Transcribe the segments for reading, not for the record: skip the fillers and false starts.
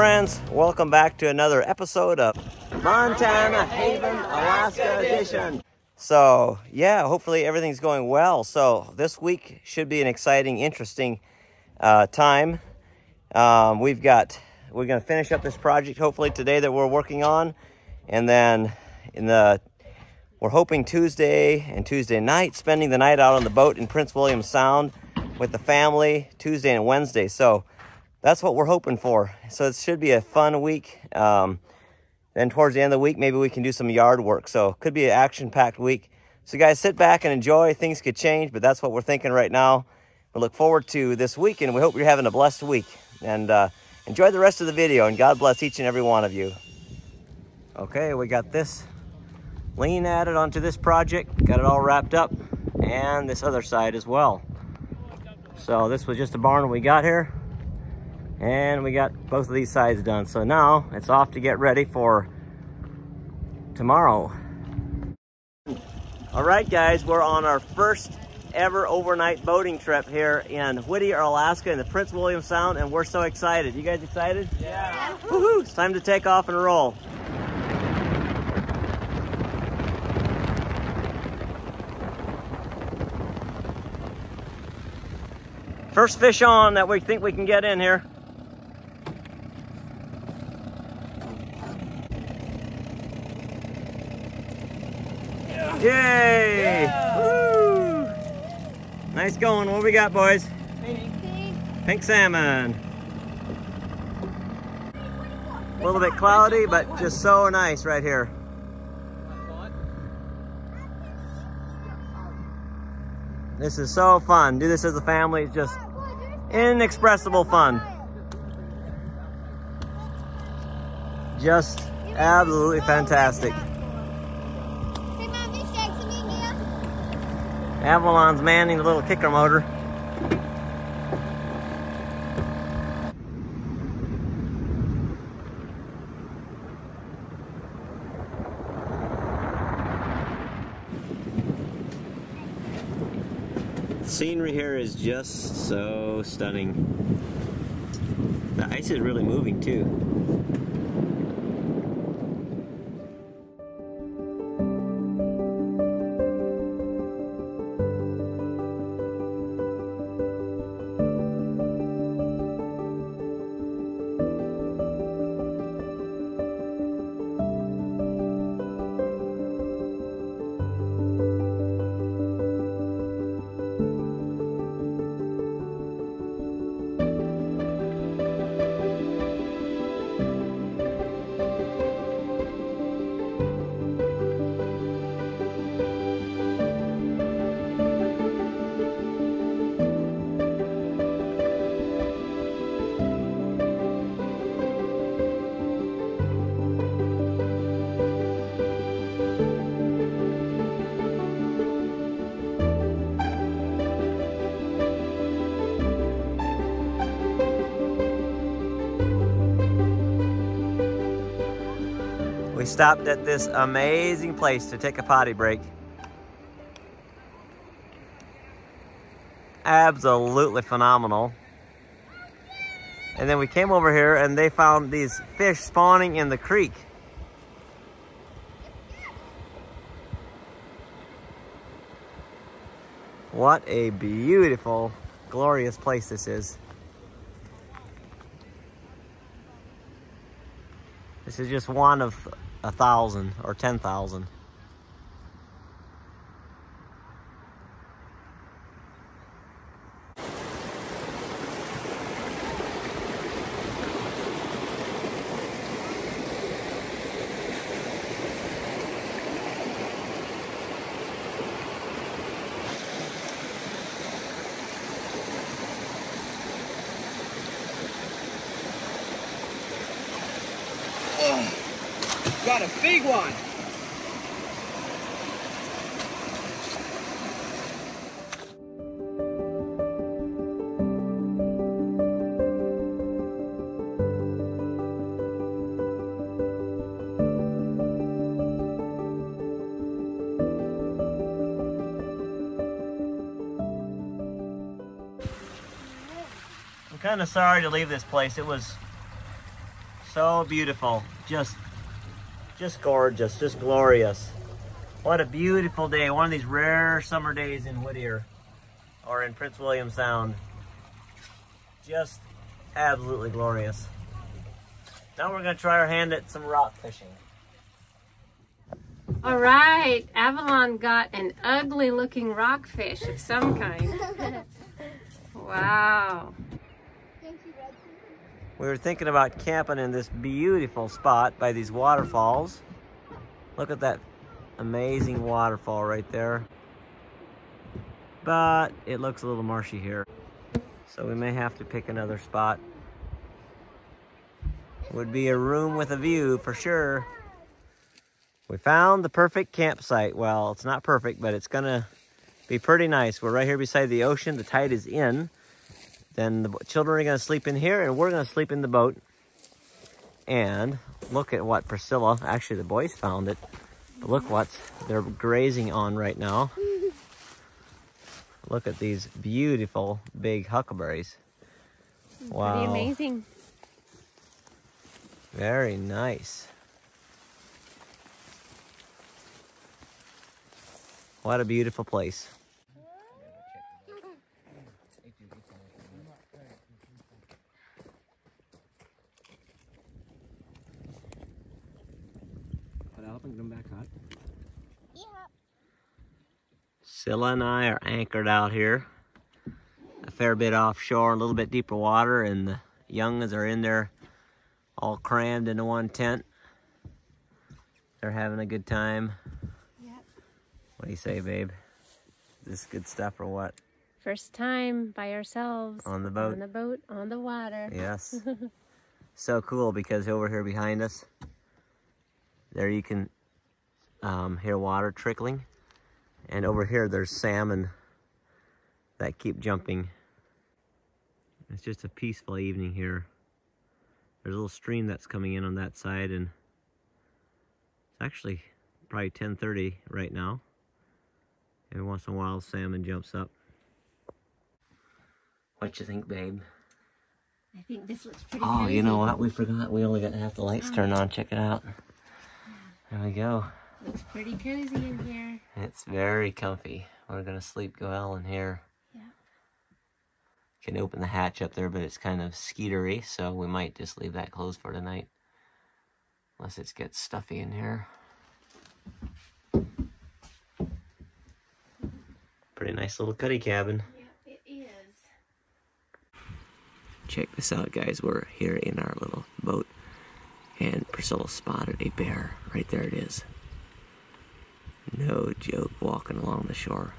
friends, welcome back to another episode of Montana Haven Alaska Edition. So yeah, hopefully everything's going well. So this week should be an exciting, interesting time. We're gonna finish up this project hopefully today that we're working on, and then we're hoping Tuesday and Tuesday night, spending the night out on the boat in Prince William Sound with the family Tuesday and Wednesday. So that's what we're hoping for. So it should be a fun week. Then towards the end of the week, maybe we can do some yard work. So it could be an action-packed week. So guys, sit back and enjoy. Things could change, but that's what we're thinking right now. We look forward to this week, and we hope you're having a blessed week. And enjoy the rest of the video, and God bless each and every one of you. Okay, we got this lean added onto this project. Got it all wrapped up, and this other side as well. So this was just a barn we got here. And we got both of these sides done. So now it's off to get ready for tomorrow. All right, guys, we're on our first ever overnight boating trip here in Whittier, Alaska in the Prince William Sound, and we're so excited. You guys excited? Yeah. Woohoo! It's time to take off and roll. First fish on that we think we can get in here. Yay! Yeah. Woo. Nice going. What we got, boys? Pink salmon. A little bit cloudy, but just so nice right here. This is so fun. Do this as a family. It's just inexpressible fun. Just absolutely fantastic. Avalon's manning the little kicker motor. Scenery here is just so stunning. The ice is really moving too. We stopped at this amazing place to take a potty break. Absolutely phenomenal. And then we came over here and they found these fish spawning in the creek. What a beautiful, glorious place this is. This is just one of 1,000 or 10,000. Got a big one. I'm kind of sorry to leave this place. It was So beautiful, just gorgeous, just glorious. What a beautiful day, one of these rare summer days in Whittier or in Prince William Sound. Just absolutely glorious. Now we're gonna try our hand at some rock fishing. All right, Avalon got an ugly looking rockfish of some kind. Wow. We were thinking about camping in this beautiful spot by these waterfalls. Look at that amazing waterfall right there. But it looks a little marshy here. So we may have to pick another spot. Would be a room with a view for sure. We found the perfect campsite. Well, it's not perfect, but it's gonna be pretty nice. We're right here beside the ocean. The tide is in. Then the children are gonna sleep in here and we're gonna sleep in the boat. And look at what Priscilla, actually the boys found it. But look what they're grazing on right now. Look at these beautiful big huckleberries. Wow. Pretty amazing. Very nice. What a beautiful place. Scylla and I are anchored out here, a fair bit offshore, a little bit deeper water, and the youngins are in there all crammed into one tent. They're having a good time. What do you say, babe? Is this good stuff or what? First time by ourselves. On the boat. On the boat, on the water. Yes. So cool, because over here behind us, there you can hear water trickling. And over here, there's salmon that keep jumping. It's just a peaceful evening here. There's a little stream that's coming in on that side, and it's actually probably 10:30 right now. Every once in a while, salmon jumps up. What you think, babe? I think this looks pretty good. Oh, crazy. You know what? We forgot. We only got half the lights turned on. Check it out. There we go. Looks pretty cozy in here. It's very comfy. We're going to sleep well in here. Yeah. Can open the hatch up there, but it's kind of skeetery, so we might just leave that closed for tonight. Unless it gets stuffy in here. Pretty nice little cuddy cabin. Yeah, it is. Check this out, guys. We're here in our little boat, and Priscilla spotted a bear. Right there it is. No joke, walking along the shore.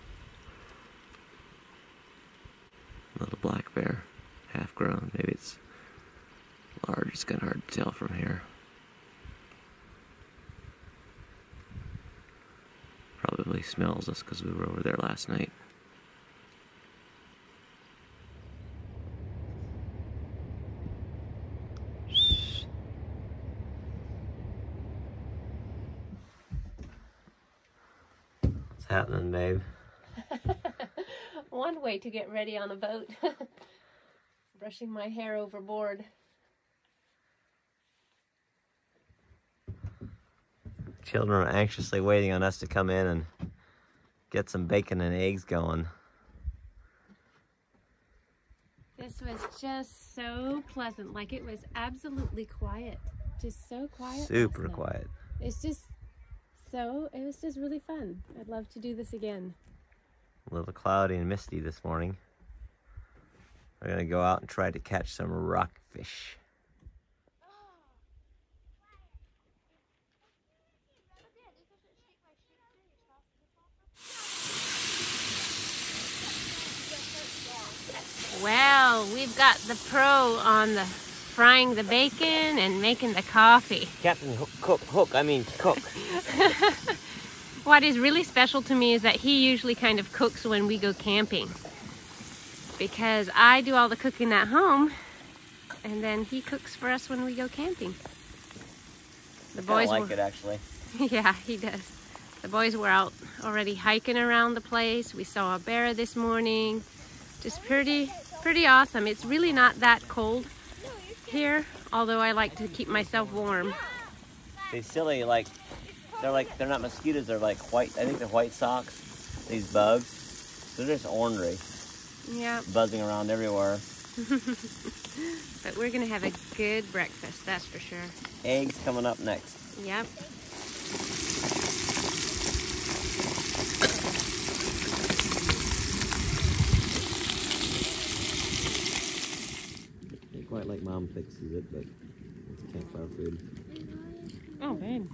Little black bear, half grown. Maybe it's large. It's kind of hard to tell from here. Probably smells us because we were over there last night. What's happening, babe? One way to get ready on a boat. Brushing my hair overboard. Children are anxiously waiting on us to come in and get some bacon and eggs going. This was just so pleasant. Like, it was absolutely quiet. Just so quiet. Super quiet. It's just so, it was just really fun. I'd love to do this again. A little cloudy and misty this morning. We're going to go out and try to catch some rockfish. Well, we've got the pro on the frying the bacon and making the coffee. Captain Cook. What is really special to me is that he usually kind of cooks when we go camping, because I do all the cooking at home, and then he cooks for us when we go camping. The boys like it, actually. Yeah, he does. The boys were out already hiking around the place. We saw a bear this morning. Just pretty awesome. It's really not that cold here although I like to keep myself warm. They're silly, like, they're not mosquitoes, they're like white, I think they're white socks, these bugs. They're just ornery. Yeah. Buzzing around everywhere. But we're going to have a good breakfast, that's for sure. Eggs coming up next. Yep. Not quite like Mom fixes it, but it's campfire food. Oh, babe.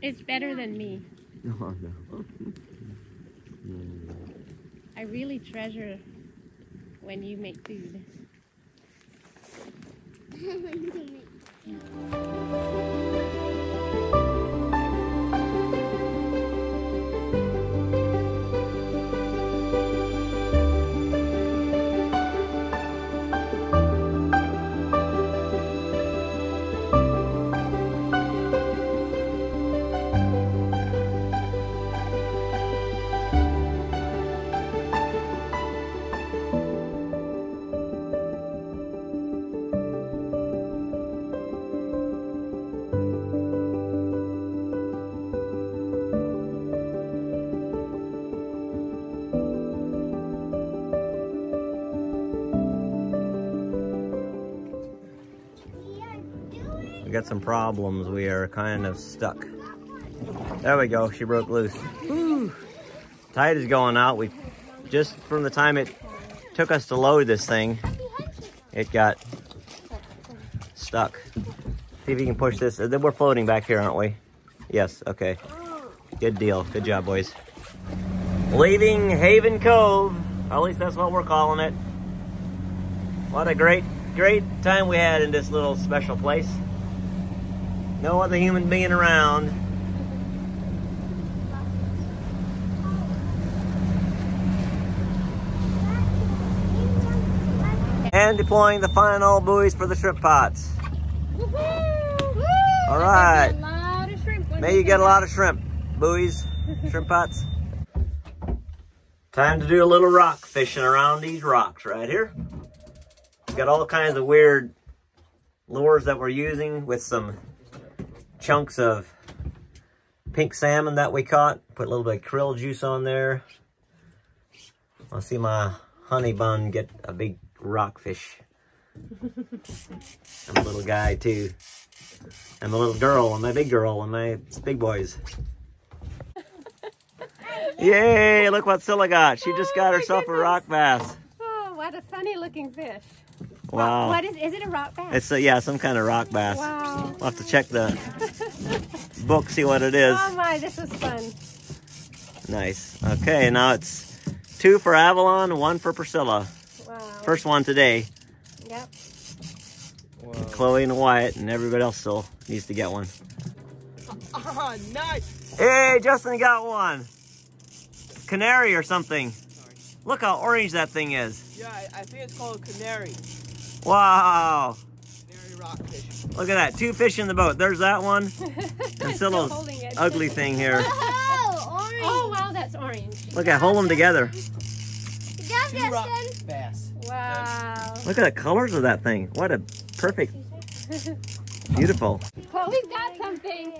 It's better than me. Oh, no. No. I really treasure when you make food. We got some problems. We are kind of stuck. There we go. She broke loose. Woo. Tide is going out. We just from the time it took us to load this thing, it got stuck. See if you can push this. Then we're floating back here, aren't we? Yes. Okay. Good deal. Good job, boys. Leaving Haven Cove. At least that's what we're calling it. What a great time we had in this little special place. No other human being around. And deploying the final buoys for the shrimp pots. All right. May you get a lot of shrimp. Buoys, shrimp pots. Time to do a little rock fishing around these rocks right here. Got all kinds of weird lures that we're using with some chunks of pink salmon that we caught. Put a little bit of krill juice on there. I'll see my honey bun get a big rockfish. I'm a little guy too. I'm a little girl and my big girl and my big boys. Yay, look what Scylla got. She just got herself a rock bass. Oh, what a funny looking fish. Wow. What is it a rock bass? It's a, yeah, some kind of rock bass. Wow. We'll have to check the book, see what it is. Oh my, this was fun. Nice. Okay, now it's 2 for Avalon, 1 for Priscilla. Wow. First one today. Yep. Whoa. Chloe and Wyatt and everybody else still needs to get one. Oh, nice. Hey, Justin got one. Canary or something. Sorry. Look how orange that thing is. Yeah, I think it's called canary. Wow. Canary rockfish. Look at that. 2 fish in the boat. There's that one. And Scylla's ugly thing here. Oh, orange. Oh, wow, that's orange. Look at, hold them together. Two rock bass. Wow. Look at the colors of that thing. What a perfect, beautiful. Chloe's got something.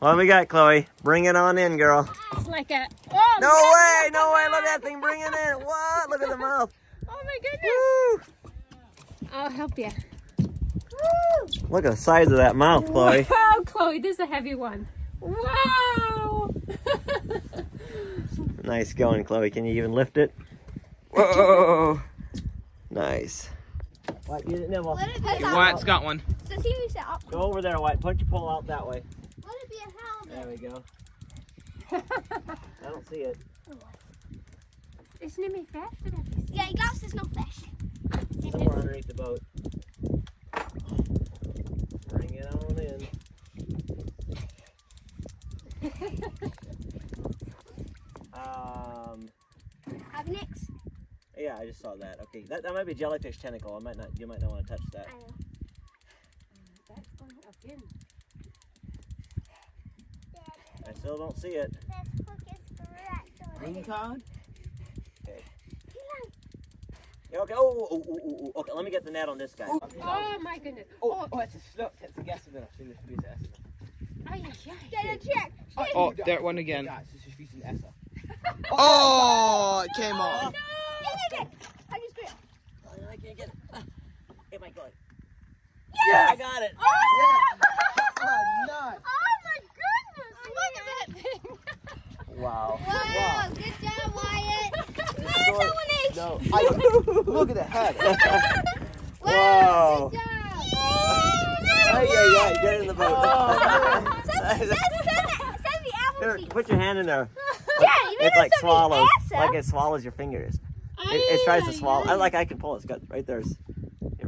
What do we got, Chloe? Bring it on in, girl. It's like a... Oh, no way, no way. Look at that thing. Bring it in. What? Look at the mouth. Oh my goodness! Woo. I'll help you. Woo. Look at the size of that mouth, Chloe. Wow, Chloe, this is a heavy one. Wow! Nice going, Chloe. Can you even lift it? Whoa! Nice. White, use it, nibble. Okay, Wyatt's got one. Go over there, White. Put your pole out that way. Let it be a halibut. There we go. I don't see it. Isn't it fish? Yeah, he lost his no fish. Somewhere underneath the boat. Bring it on in. Have an X? Yeah, I just saw that. Okay, that might be jellyfish tentacle. I might not. You might not want to touch that. I know. That's going up in. I still don't see it. That's correct. Green cod. Okay. Oh, okay, let me get the net on this guy. Ooh. Oh, my goodness. Oh, it's a slow. It's a guess. Oh, that one again. Oh, it came off. No. I can't get it. Oh my God. Yeah, I got it. Oh, yeah. Oh my goodness. Look at that thing. Wow. Wow. Good job, Wyatt. Man, someone ate. No. Look at the head. Wow. Good job. Yeah, yeah, get in the boat. Oh, send the apple here, put your hand in there. Yeah, it like swallows. Like it swallows your fingers. It tries to swallow. I can pull it. It's got right there.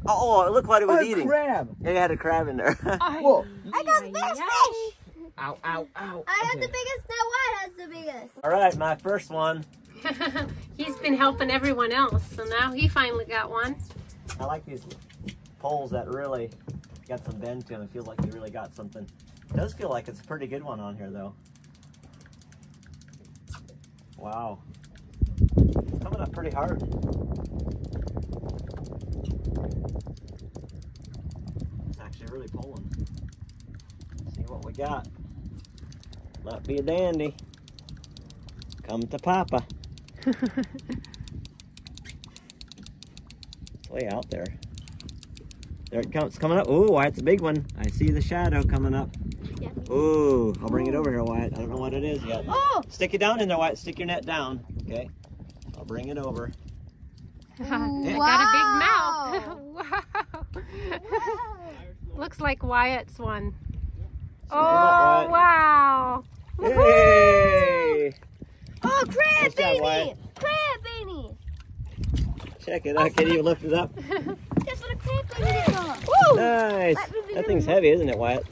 Oh, look what it was eating. Crab. It had a crab in there. Whoa. I got the biggest fish. Ow, ow, ow. I had the biggest. Now Wyatt has the biggest. All right, my first one. He's been helping everyone else, so now he finally got one. I like these poles that really got some bend to them. It feels like they really got something. It does feel like it's a pretty good one on here, though. Wow. It's coming up pretty hard. It's actually really pulling. Let's see what we got. Might be a dandy. Come to Papa. It's way out there. There it comes, coming up. Ooh, Wyatt's a big one. I see the shadow coming up. Yeah. Ooh, I'll bring it over here, Wyatt. I don't know what it is yet. Oh! Stick it down in there, Wyatt. Stick your net down. Okay. I'll bring it over. Wow. It got a big mouth. Wow. Looks like Wyatt's one. Oh, wow. Hey. Oh, crab beanie. Crab beanie. Check it out. Can you lift it up? Nice. That thing's heavy, isn't it, Wyatt?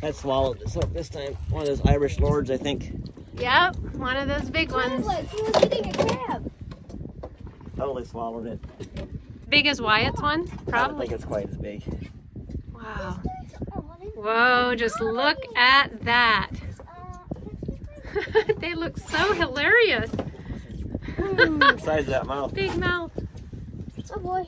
That swallowed this up this time. One of those Irish lords, I think. Yep, one of those big ones. He was eating a crab. Totally swallowed it. Big as Wyatt's one? Probably. I don't think it's quite as big. Wow. Whoa, just look at that. They look so hilarious. The size of that mouth. Big mouth. Oh, boy.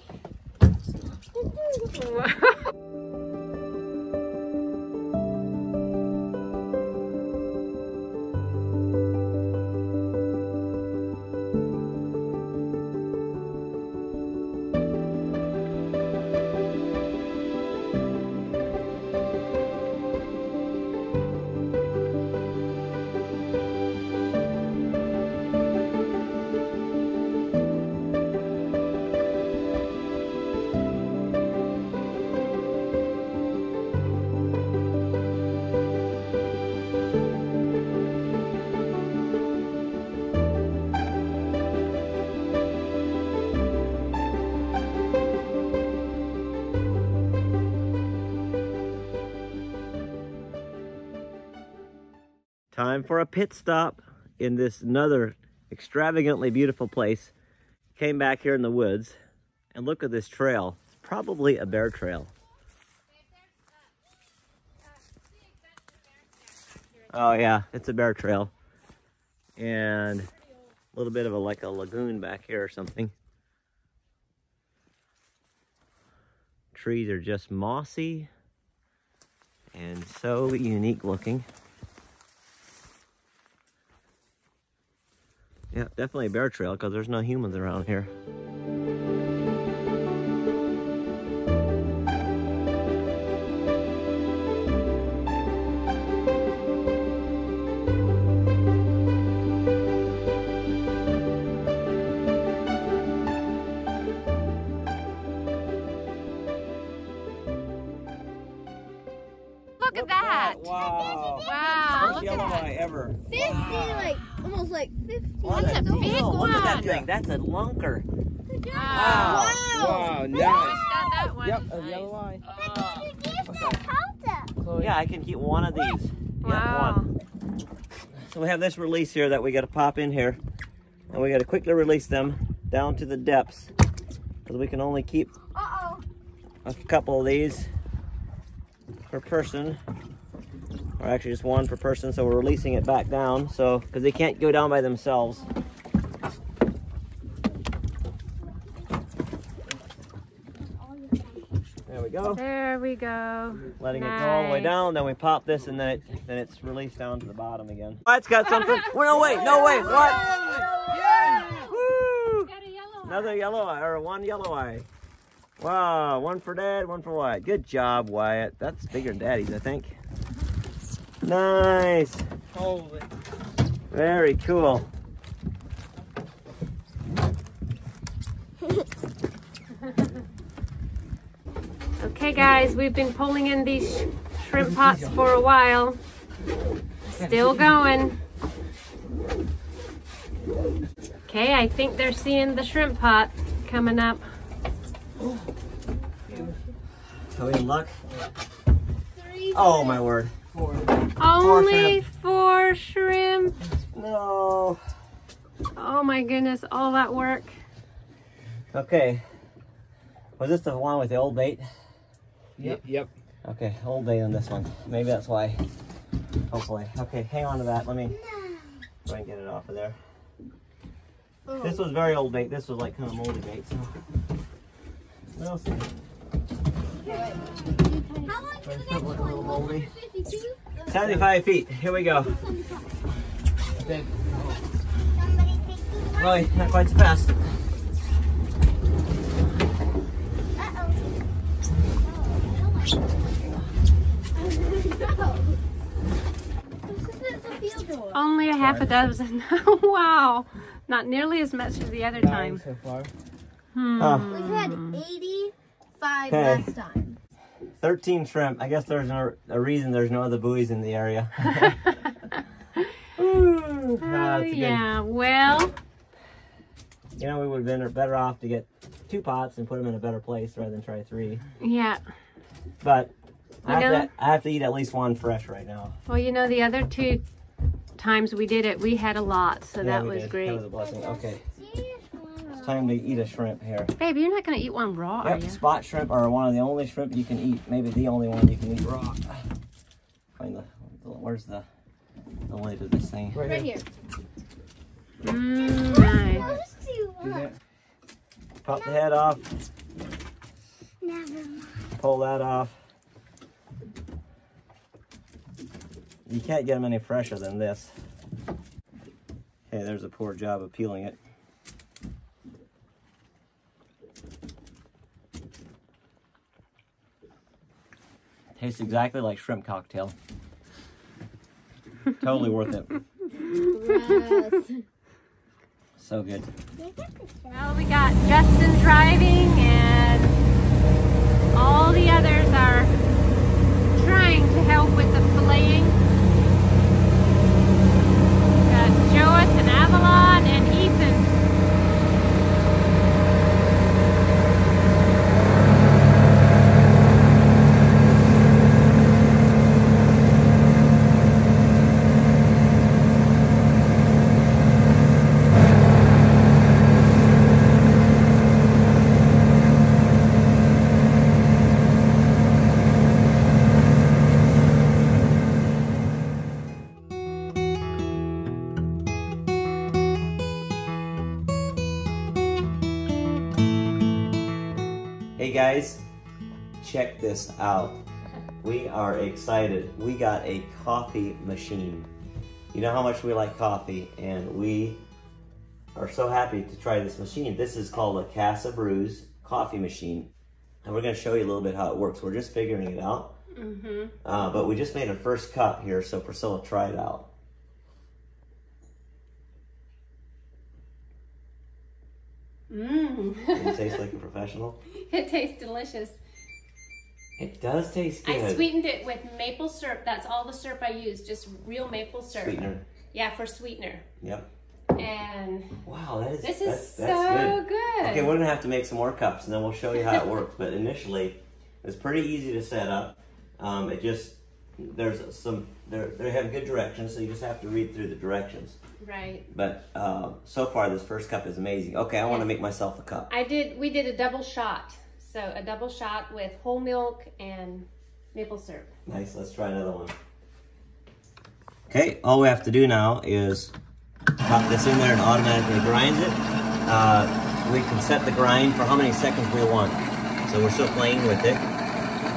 Time for a pit stop in this another extravagantly beautiful place. Came back here in the woods and look at this trail. It's probably a bear trail. Oh yeah, it's a bear trail. And a little bit of like a lagoon back here or something. Trees are just mossy and so unique looking. Yeah, definitely a bear trail because there's no humans around here. Look at that! Wow! Wow! First yellow eye ever. 50, like almost like 50. That's a big one. Look at that thing. That's a lunker. Wow. Wow. Nice. I got that one. Yep, a yellow eye. But can you give that counter? Yeah, I can keep one of these. Wow. Yeah, one. So we have this release here that we got to pop in here. And we got to quickly release them down to the depths. Because we can only keep a couple of these per person. Or actually just one per person, so we're releasing it back down, so because they can't go down by themselves. go. There we go. Letting it go all the way down, then we pop this, and then it's released down to the bottom again. Wyatt's got something. No way, no way. What? Yeah. Woo. Another yellow eye, or one yellow eye. Wow, one for Dad, one for Wyatt. Good job, Wyatt. That's bigger than Daddy's, I think. Nice. Holy. Very cool. Okay guys, we've been pulling in these shrimp pots for a while. Still going. Okay, I think they're seeing the shrimp pot coming up. Are we in luck? Oh my word. Only four shrimp. No. Oh my goodness, all that work. Okay. Was this the one with the old bait? Yep. Yep. Okay, old bait on this one. Maybe that's why. Hopefully. Okay, hang on to that. Let me try and get it off of there. Oh. This was very old bait. This was like kind of moldy bait. So we'll see. How long is the next one? 152? 75 feet. Here we go. Really, not quite so fast. Only a half a dozen. Wow. Not nearly as much as the other time. So far. We had 85 last time. 13 shrimp. I guess there's no, a reason there's no other buoys in the area. Ooh, no, yeah, good. Well. You know, we would have been better off to get 2 pots and put them in a better place rather than try 3. Yeah. But I have to eat at least 1 fresh right now. Well, you know, the other 2 times we did it, we had a lot, so yeah, that was great. That was a blessing. Okay, it's time to eat a shrimp here. Babe, you're not going to eat one raw, are you? Spot shrimp are one of the only shrimp you can eat. Maybe the only one you can eat raw. Find the where's the lid of this thing? Right here. Nice. Pop the head off. Pull that off. You can't get them any fresher than this. Hey, there's a poor job of peeling it. Tastes exactly like shrimp cocktail. Totally worth it. Yes. So good. Well, we got Justin driving and all the others are trying to help with the filleting. And Avalon and Ethan. Guys, check this out. We are excited. We got a coffee machine. You know how much we like coffee, and we are so happy to try this machine. This is called a Casa Brews coffee machine, and we're going to show you a little bit how it works. We're just figuring it out, but we just made our first cup here, so Priscilla, try it out. It tastes like a professional. It tastes delicious. It does taste good. I sweetened it with maple syrup. That's all the syrup I use, just real maple syrup. Sweetener. Yeah, for sweetener. Yep. And wow, that's so good. Okay, we're gonna have to make some more cups, and then we'll show you how it works. But initially, it's pretty easy to set up. They have good directions, so you just have to read through the directions. Right. But so far, this first cup is amazing. Okay, I want to make myself a cup. We did a double shot. So a double shot with whole milk and maple syrup. Nice, let's try another one. Okay, all we have to do now is pop this in there and automatically grind it. We can set the grind for how many seconds we want. So we're still playing with it.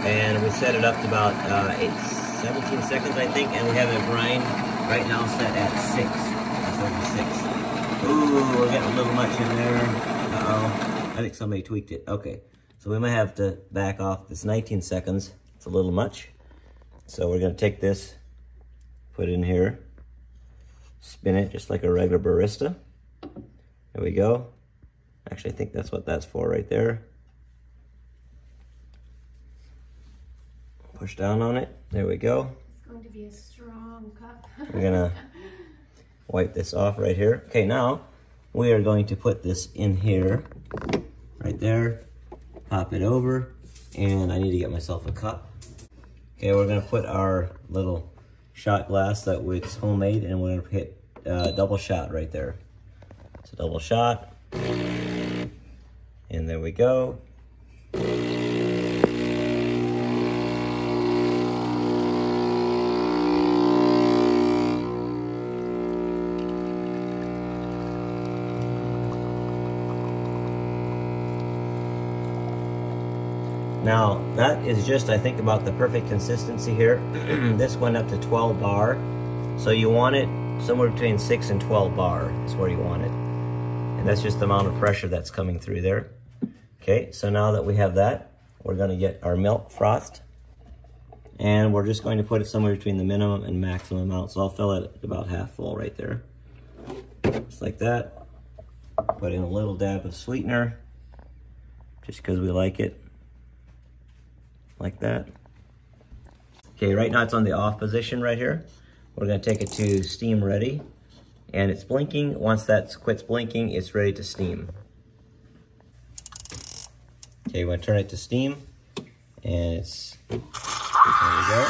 and we set it up to about 17 seconds, I think, and we have it brine right now set at 6. That's over 6. Ooh, we're getting a little much in there. Uh-oh. I think somebody tweaked it. Okay, so we might have to back off this 19 seconds. It's a little much. So we're going to take this, put it in here, spin it just like a regular barista. There we go. Actually, I think that's what that's for right there. Push down on it. There we go. It's going to be a strong cup. We're gonna wipe this off right here. Okay, now we are going to put this in here, right there. Pop it over, and I need to get myself a cup. Okay, we're gonna put our little shot glass that it's homemade, and we're gonna hit double shot right there. So double shot, and there we go. Now, that is just, I think, about the perfect consistency here. This went up to 12 bar. So you want it somewhere between 6 and 12 bar is where you want it. And that's just the amount of pressure that's coming through there. Okay, so now that we have that, we're going to get our milk frothed. And we're just going to put it somewhere between the minimum and maximum amount. So I'll fill it about half full right there. Just like that. Put in a little dab of sweetener, just because we like it. Like that. Okay, right now it's on the off position right here. We're going to take it to steam ready, and it's blinking. Once that quits blinking, it's ready to steam. Okay, we're going to turn it to steam, and it's there we go.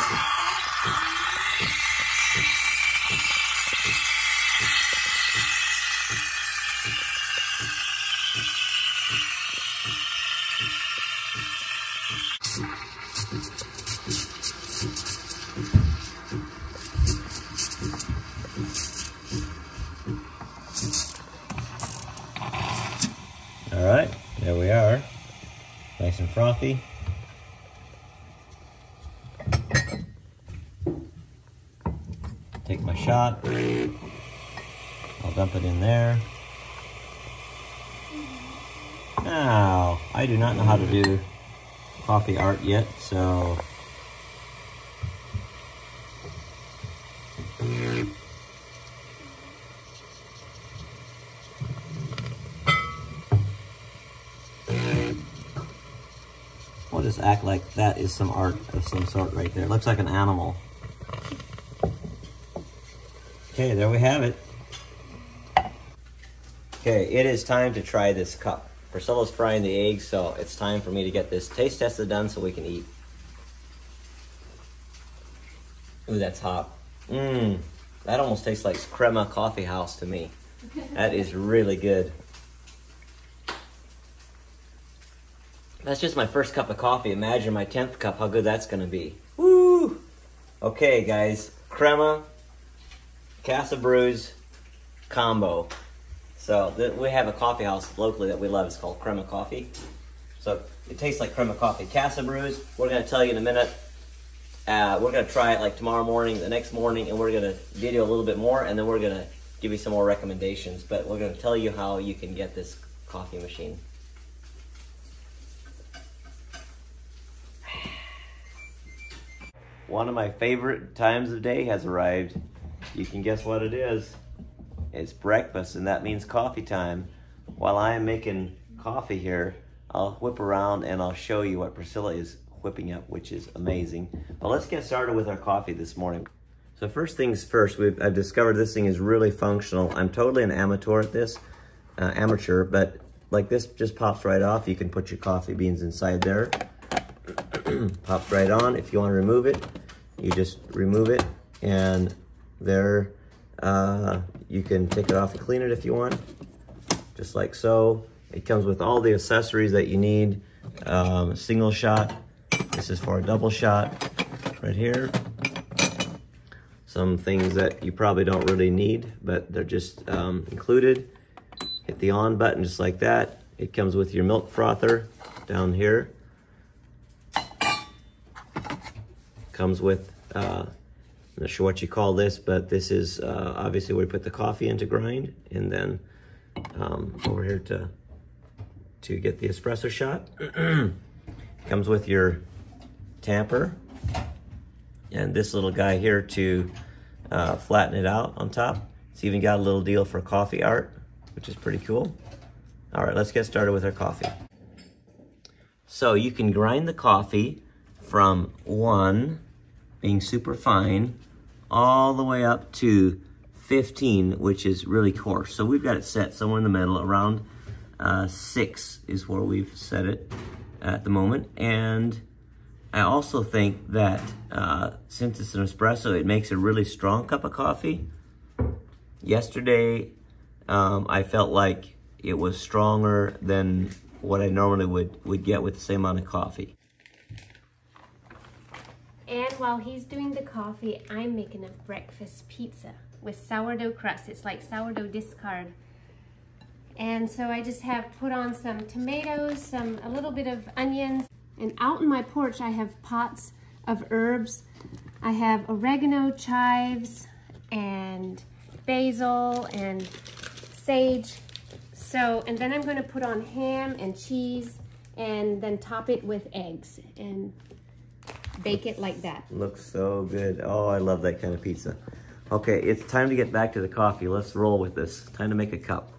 Alright, there we are. Nice and frothy. Take my shot. I'll dump it in there. Now, I do not know how to do coffee art yet, so we'll just act like that is some art of some sort right there. It looks like an animal. Okay, there we have it. Okay, it is time to try this cup. Priscilla's frying the eggs, so it's time for me to get this taste tested done so we can eat. Ooh, that's hot. Mmm, that almost tastes like Crema Coffee House to me. That is really good. That's just my first cup of coffee. Imagine my 10th cup, how good that's gonna be. Woo! Okay, guys, Crema, Casa Brews, combo. So we have a coffee house locally that we love. It's called Crema Coffee. So it tastes like Crema Coffee. Casa Brews, we're going to tell you in a minute. We're going to try it like tomorrow morning, the next morning, and we're going to video a little bit more, and then we're going to give you some more recommendations. But we're going to tell you how you can get this coffee machine. One of my favorite times of day has arrived. You can guess what it is. It's breakfast, and that means coffee time. While I am making coffee here, I'll whip around and I'll show you what Priscilla is whipping up, which is amazing. But let's get started with our coffee this morning. So first things first, I've discovered this thing is really functional. I'm totally an amateur at this, but like this just pops right off. You can put your coffee beans inside there. Pops right on. If you want to remove it, you just remove it, and there. You can take it off and clean it if you want, just like so. It comes with all the accessories that you need. Single shot, this is for a double shot right here. Some things that you probably don't really need, but they're just included. Hit the on button just like that. It comes with your milk frother down here. comes with, I'm not sure what you call this, but this is obviously where we put the coffee in to grind, and then over here to get the espresso shot. Comes with your tamper, and this little guy here to flatten it out on top. It's even got a little deal for coffee art, which is pretty cool. All right, let's get started with our coffee. So you can grind the coffee from one, being super fine, all the way up to 15, which is really coarse. So we've got it set somewhere in the middle, around 6 is where we've set it at the moment. And I also think that since it's an espresso, it makes a really strong cup of coffee. Yesterday, I felt like it was stronger than what I normally would get with the same amount of coffee. And while he's doing the coffee, I'm making a breakfast pizza with sourdough crust. It's like sourdough discard. And so I just have put on some tomatoes, a little bit of onions. And out in my porch, I have pots of herbs. I have oregano, chives, and basil, and sage. So, and then I'm gonna put on ham and cheese, and then top it with eggs, and bake it like that. Looks so good. Oh, I love that kind of pizza. Okay, it's time to get back to the coffee. Let's roll with this. Time to make a cup.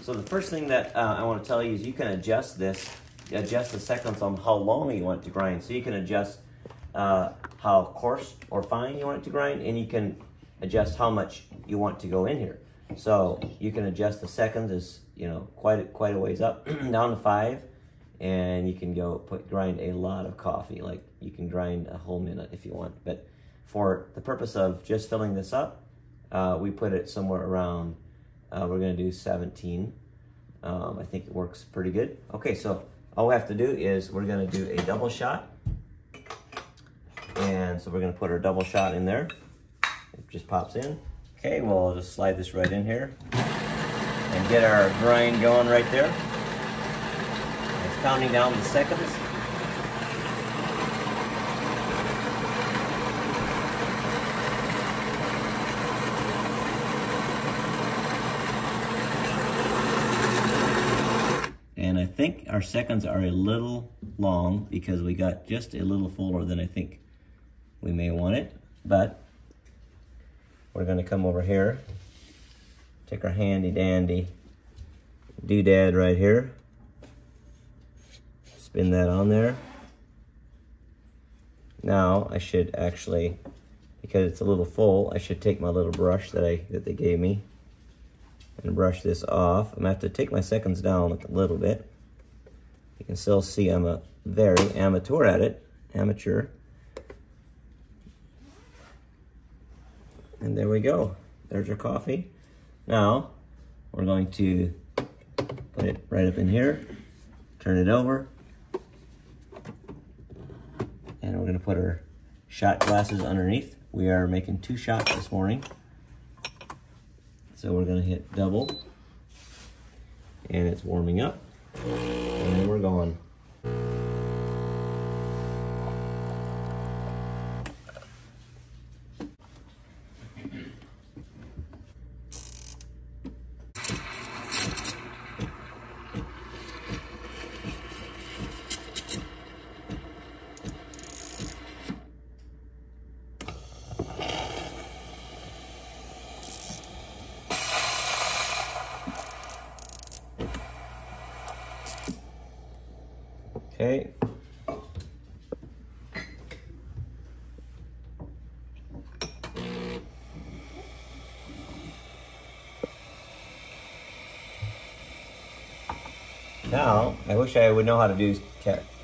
So the first thing that I wanna tell you is you can adjust this, adjust the seconds on how long you want it to grind. So you can adjust how coarse or fine you want it to grind, and you can adjust how much you want to go in here. So you can adjust the seconds as, you know, quite a ways up, down to 5, and you can go grind a lot of coffee. Like you can grind a whole minute if you want. But for the purpose of just filling this up, we put it somewhere around, we're gonna do 17. I think it works pretty good. Okay, so all we have to do is we're gonna do a double shot. And so we're gonna put our double shot in there. It just pops in. Okay, well, I'll just slide this right in here and get our grind going right there. It's counting down the seconds. And I think our seconds are a little long because we got just a little fuller than I think we may want it, but we're gonna come over here, take our handy dandy doodad right here, spin that on there. Now I should actually, because it's a little full, I should take my little brush that they gave me and brush this off. I'm gonna have to take my seconds down a little bit. You can still see I'm a very amateur at it, And there we go, there's your coffee. Now, we're going to put it right up in here, turn it over, and we're gonna put our shot glasses underneath. We are making 2 shots this morning. So we're gonna hit double, and it's warming up, and we're going. Okay. Now, I wish I would know how to do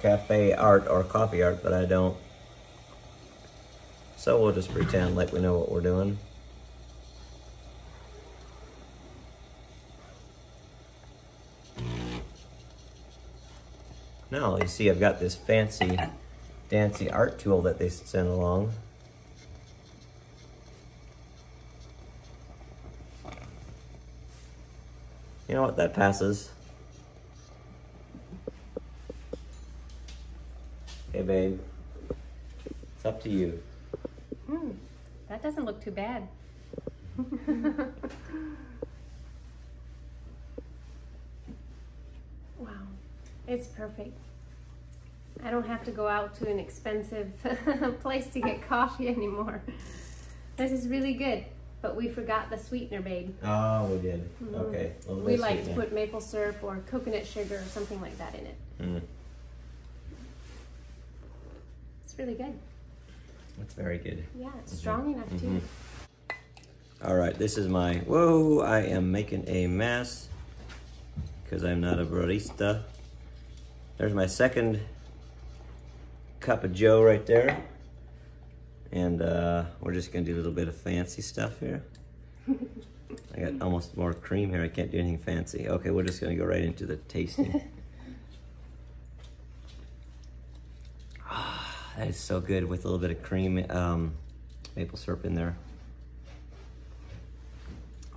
cafe art or coffee art, but I don't. So we'll just pretend like we know what we're doing. Now, you see I've got this fancy, dancy art tool that they sent along. You know what, that passes. Hey babe, it's It's up to you. That doesn't look too bad. Wow, it's perfect. I don't have to go out to an expensive place to get coffee anymore. This is really good, but we forgot the sweetener, babe. Oh, we did. Okay. We like to put maple syrup or coconut sugar or something like that in it. It's really good. It's very good. Yeah, it's strong enough too. All right, this is my, whoa, I am making a mess because I'm not a barista. There's my second cup of joe right there. And we're just gonna do a little bit of fancy stuff here. I got almost more cream here. I can't do anything fancy. Okay, we're just gonna go right into the tasting. Ah, that is so good with a little bit of cream, maple syrup in there.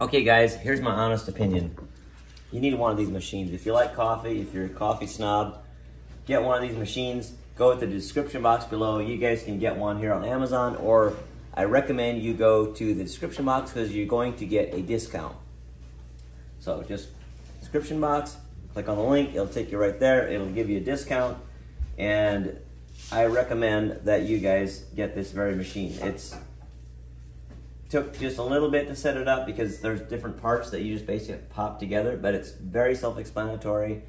Okay guys, here's my honest opinion. You need one of these machines. If you like coffee, if you're a coffee snob, get one of these machines. Go to the description box below. You guys can get one here on Amazon, or I recommend you go to the description box because you're going to get a discount. So just description box, click on the link, it'll take you right there. It'll give you a discount. And I recommend that you guys get this very machine. It's took just a little bit to set it up because there's different parts that you just basically pop together, but it's very self-explanatory,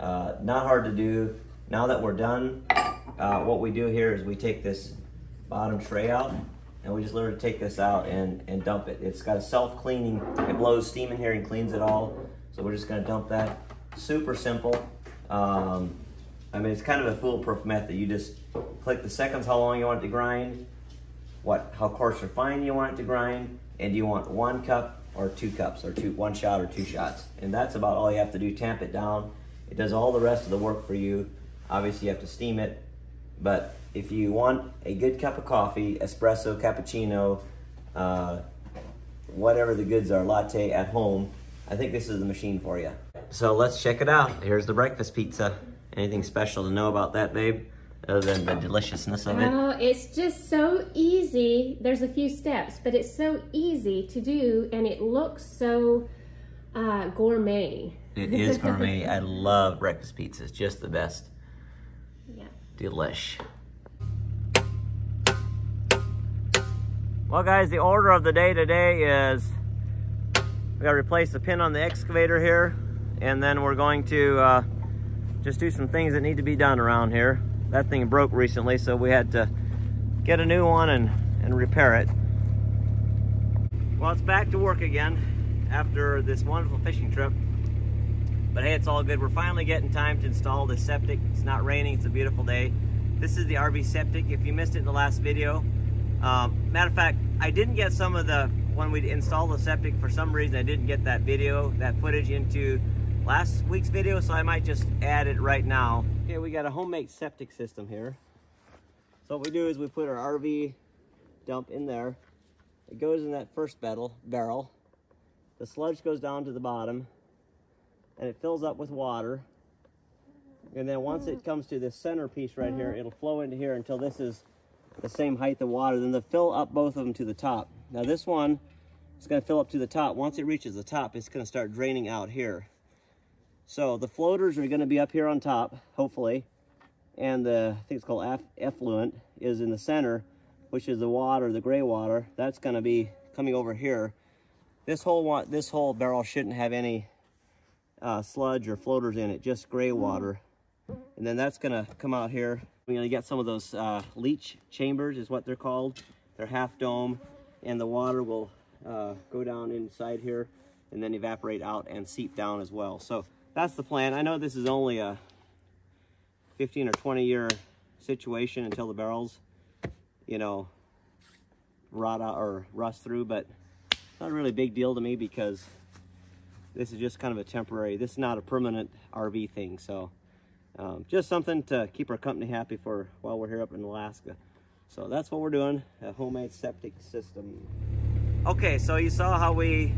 not hard to do. Now that we're done, what we do here is we take this bottom tray out and we just literally take this out and dump it. It's got a self-cleaning, it blows steam in here and cleans it all. So we're just gonna dump that. Super simple. I mean, it's kind of a foolproof method. You just click the seconds, how long you want it to grind, how coarse or fine you want it to grind, and do you want 1 cup or 2 cups or one shot or 2 shots. And that's about all you have to do. Tamp it down. It does all the rest of the work for you. Obviously you have to steam it. But if you want a good cup of coffee, espresso, cappuccino, whatever the goods are, latte at home, I think this is the machine for you. So let's check it out. Here's the breakfast pizza. Anything special to know about that, babe? Other than the deliciousness of it. Oh, it's just so easy. There's a few steps, but it's so easy to do, and it looks so gourmet. It is gourmet. I love breakfast pizza. It's just the best. Yeah. Delish. Well guys, the order of the day today is we gotta replace the pin on the excavator here, and then we're going to just do some things that need to be done around here. That thing broke recently, so we had to get a new one and repair it. Well, it's back to work again after this wonderful fishing trip. But hey, it's all good. We're finally getting time to install the septic. It's not raining, it's a beautiful day. This is the RV septic. If you missed it in the last video, matter of fact, I didn't get some of the, when we installed the septic, for some reason I didn't get that video, that footage into last week's video, so I might just add it right now. Okay, we got a homemade septic system here. So what we do is we put our RV dump in there. It goes in that first barrel. The sludge goes down to the bottom, and it fills up with water. And then once it comes to this center piece right here, it'll flow into here until this is the same height of water. Then they'll fill up both of them to the top. Now this one is gonna fill up to the top. Once it reaches the top, it's gonna start draining out here. So the floaters are gonna be up here on top, hopefully. And the, I think it's called effluent, is in the center, which is the water, the gray water. That's gonna be coming over here. This whole barrel shouldn't have any sludge or floaters in it, just gray water. And then that's gonna come out here. We're gonna get some of those leach chambers is what they're called. They're half dome, and the water will go down inside here and then evaporate out and seep down as well. So that's the plan. I know this is only a 15 or 20 year situation until the barrels, you know, rot out or rust through, but it's not a really big deal to me because this is just kind of a temporary, this is not a permanent RV thing. So just something to keep our company happy for while we're here up in Alaska. So that's what we're doing, a homemade septic system. Okay, so you saw how we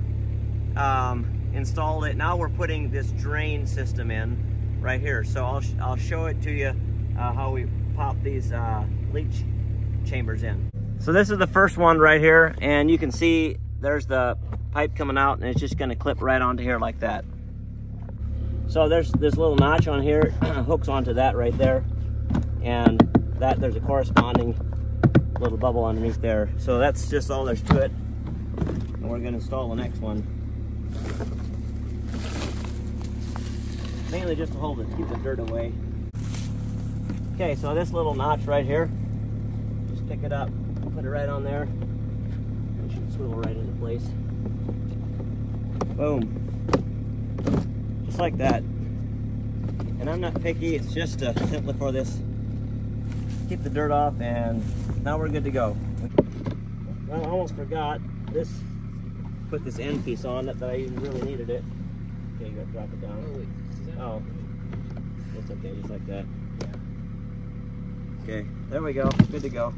installed it. Now we're putting this drain system in right here. So I'll show it to you how we pop these leach chambers in. So this is the first one right here, and you can see there's the pipe coming out, and it's just going to clip right onto here like that. So there's this little notch on here, hooks onto that right there, and that there's a corresponding little bubble underneath there. So that's just all there's to it, and we're going to install the next one. Mainly just to hold it, keep the dirt away. Okay, so this little notch right here, just pick it up, put it right on there, and it should swivel right into place. Boom. Just like that. And I'm not picky, it's just simply for this. Keep the dirt off, and now we're good to go. Well, I almost forgot this, put this end piece on it that I really needed it. Okay, you gotta drop it down. Oh, wait. Is that oh. It's okay, just like that. Yeah. Okay, there we go, good to go.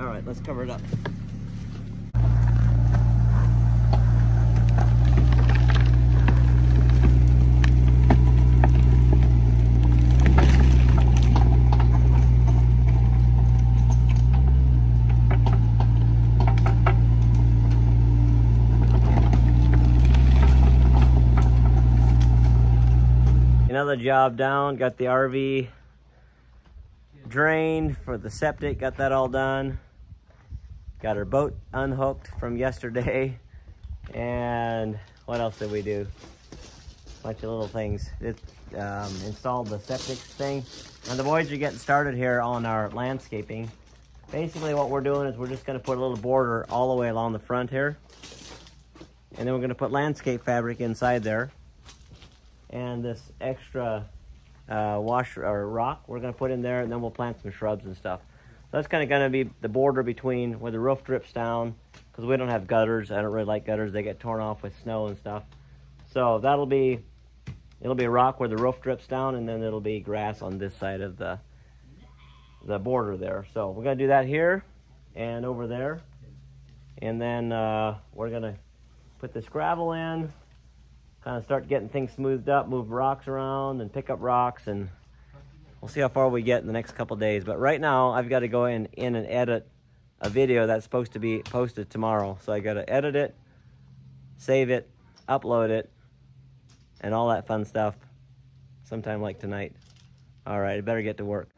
All right, let's cover it up. Another job down, got the RV drained for the septic, got that all done. Got our boat unhooked from yesterday. And what else did we do? A bunch of little things. It installed the septic thing. And the boys are getting started here on our landscaping. Basically what we're doing is we're just gonna put a little border all the way along the front here. And then we're gonna put landscape fabric inside there. And this extra wash or rock we're gonna put in there, and then we'll plant some shrubs and stuff. That's kind of going to be the border between where the roof drips down, because we don't have gutters. I don't really like gutters. They get torn off with snow and stuff. So that'll be, it'll be a rock where the roof drips down, and then it'll be grass on this side of the border there. So we're going to do that here and over there. And then we're going to put this gravel in, kind of start getting things smoothed up, move rocks around and pick up rocks, and we'll see how far we get in the next couple days. But right now, I've got to go in and edit a video that's supposed to be posted tomorrow. So I got to edit it, save it, upload it, and all that fun stuff sometime like tonight. All right, I better get to work.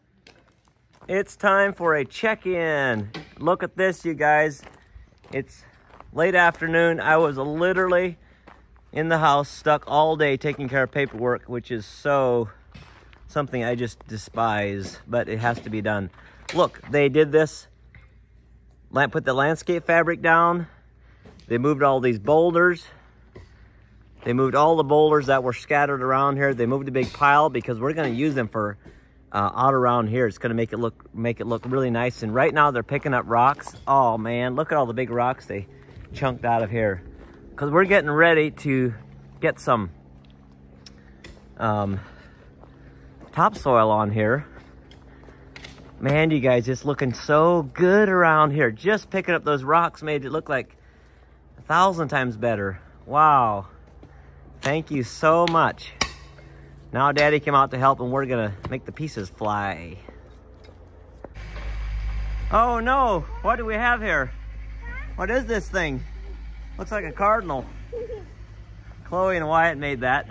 It's time for a check-in. Look at this, you guys. It's late afternoon. I was literally in the house, stuck all day taking care of paperwork, which is so... something I just despise, but it has to be done. Look, they did this, put the landscape fabric down. They moved all these boulders. They moved all the boulders that were scattered around here. They moved a big pile because we're gonna use them for out around here. It's gonna make it look really nice. And right now they're picking up rocks. Oh man, look at all the big rocks they chunked out of here. Cause we're getting ready to get some, topsoil on here. Man, you guys, it's looking so good around here. Just picking up those rocks made it look like 1,000 times better. Wow. Thank you so much. Now Daddy came out to help, and we're gonna make the pieces fly. Oh no, what do we have here? What is this thing? Looks like a cardinal. Chloe and Wyatt made that.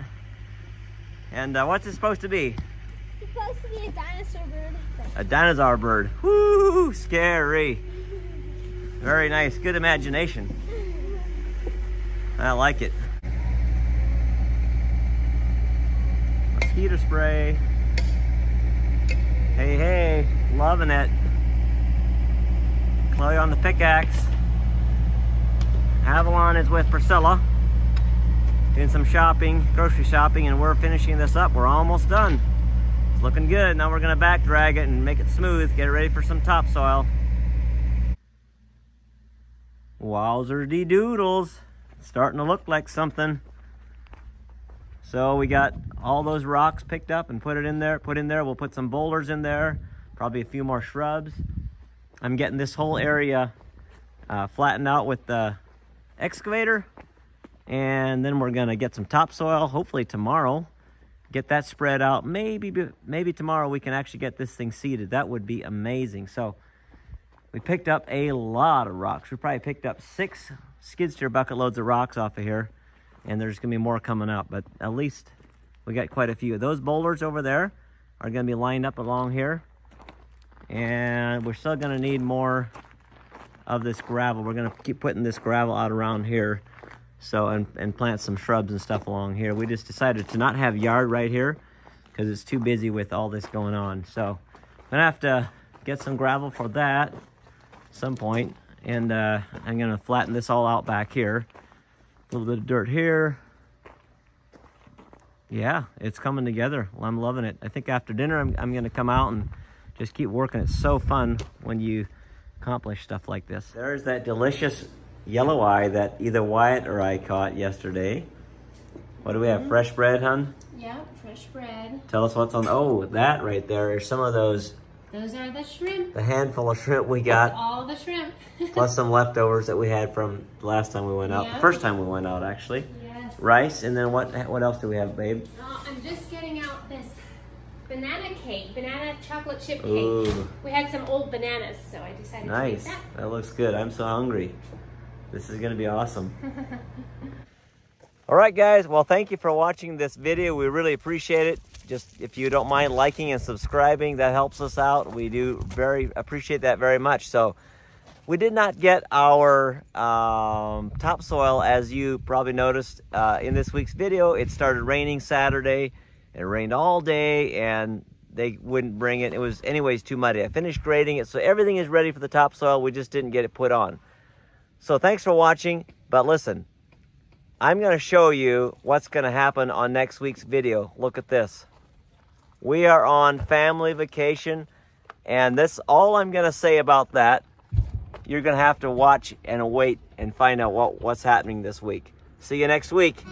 And what's it supposed to be? Supposed to be a dinosaur bird. A dinosaur bird. Woo! Scary. Very nice. Good imagination. I like it. Mosquito spray. Hey, hey. Loving it. Chloe on the pickaxe. Avalon is with Priscilla. Doing some shopping, grocery shopping, and we're finishing this up. We're almost done. It's looking good. Now we're gonna back drag it and make it smooth, get it ready for some topsoil. Wowzer-dee doodles. It's starting to look like something. So we got all those rocks picked up and put in there. We'll put some boulders in there, probably a few more shrubs. I'm getting this whole area flattened out with the excavator. And then we're gonna get some topsoil, hopefully tomorrow, get that spread out. Maybe tomorrow we can actually get this thing seeded. That would be amazing. So We picked up a lot of rocks. We probably picked up 6 skid steer bucket loads of rocks off of here, and there's gonna be more coming up, but at least we got quite a few. Those boulders over there are gonna be lined up along here, and we're still gonna need more of this gravel. We're gonna keep putting this gravel out around here, so and plant some shrubs and stuff along here. We just decided to not have yard right here because it's too busy with all this going on. So I'm gonna have to get some gravel for that at some point, and I'm gonna flatten this all out back here. A little bit of dirt here. Yeah, it's coming together. Well, I'm loving it. I think after dinner, I'm gonna come out and just keep working. It's so fun when you accomplish stuff like this. There's that delicious yellow eye that either Wyatt or I caught yesterday. What do we have, fresh bread, hun? Yeah, fresh bread. Tell us what's on, oh, that right there is some of those. Those are the shrimp. The handful of shrimp we got. That's all the shrimp. Plus some leftovers that we had from the last time we went out. Yeah. The first time we went out, actually. Yes. Rice, and then what else do we have, babe? Oh, I'm just getting out this banana cake, banana chocolate chip cake. Ooh. We had some old bananas, so I decided to make that. That looks good. I'm so hungry. This is gonna be awesome. All right, guys, well, thank you for watching this video. We really appreciate it. Just if you don't mind liking and subscribing, that helps us out. We do very appreciate that very much. So we did not get our topsoil, as you probably noticed in this week's video. It started raining Saturday. It rained all day, and they wouldn't bring it. It was anyways too muddy. I finished grading it, so everything is ready for the topsoil. We just didn't get it put on. So thanks for watching, but listen, I'm gonna show you what's gonna happen on next week's video. Look at this. We are on family vacation, and that's all I'm gonna say about that. You're gonna have to watch and wait and find out what's happening this week. See you next week.